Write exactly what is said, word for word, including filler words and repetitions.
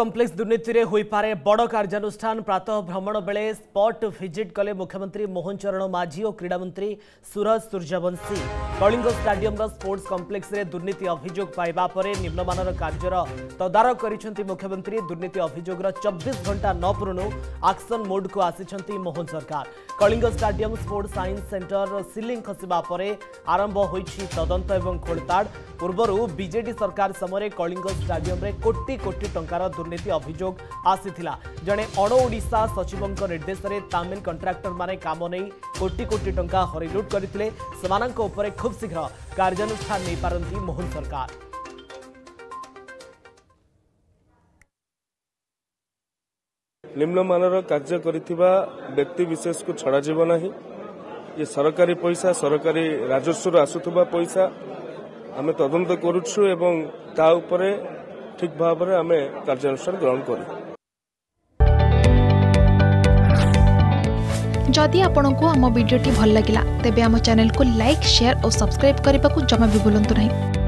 Complex दुर्नीति रे होई पारे बड़ कार्यानुष्ठान। प्रातः भ्रमण बेले स्पॉट विजिट कले मुख्यमंत्री मोहन चरण माझी और क्रीड़ा मंत्री Suraj Suryavanshi. Kalinga stadium sports complex रे दुर्नीति अभियोग पाइबा परे निम्नमानर कार्यर तदारक करिसेंति मुख्यमंत्री। दुर्नीति अभियोगर चौबीस घंटा न पुराणु एक्शन मोड को आसिसेंति मोहन सरकार। Kalinga stadium sports science centre ceiling खसिबा परे आरंभ होईछि तदंत एवं खोलताड़। पूर्वरु बीजेपी सरकार समय कलिंग स्टाडियम रे कोटी कोटी टंकार दुर्नीति अभियोग आसीथिला। जणे अण ओडिशा सचिवंक निर्देशरे तामिल कंट्राक्टर माने काम नै कोटी कोटी टंका हरिलुट करथिले। समानंक उपरे खूब शीघ्र कार्यानुष्ठान नै पारंती मोहन सरकार। निम्नमानर कार्य करथिबा व्यक्ति विशेष को छडा जीवन नै। ये सरकारी पैसा सरकारी राजस्व आसुथबा पैसा आमे तदंत करूछु एवं ता उपरे ठीक भाव में आमे कार्यानुष्ठान ग्रहण करूं। जदि आपंक आम भिडी भल लगा तेब आम चैनल को लाइक शेयर और सब्सक्राइब करने को जमा भी भूलु नहीं।